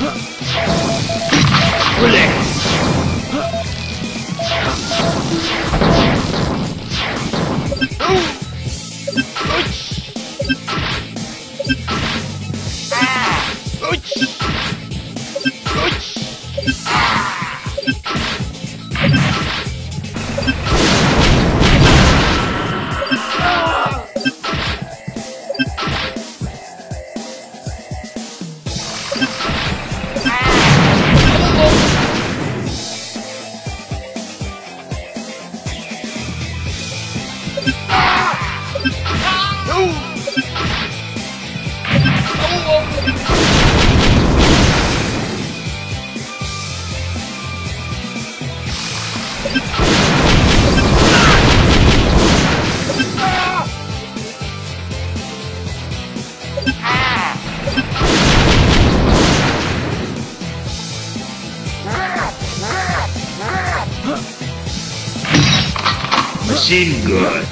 Machine gun.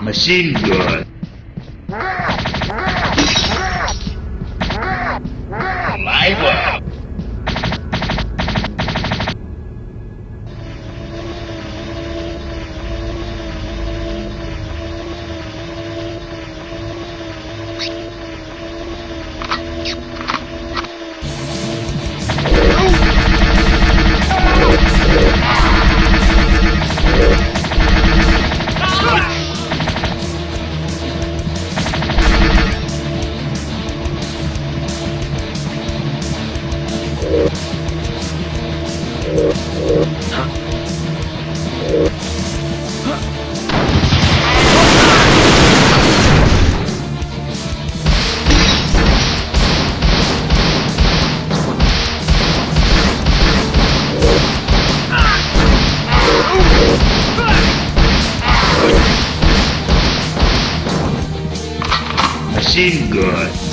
Machine gun. Live up. Machine gun.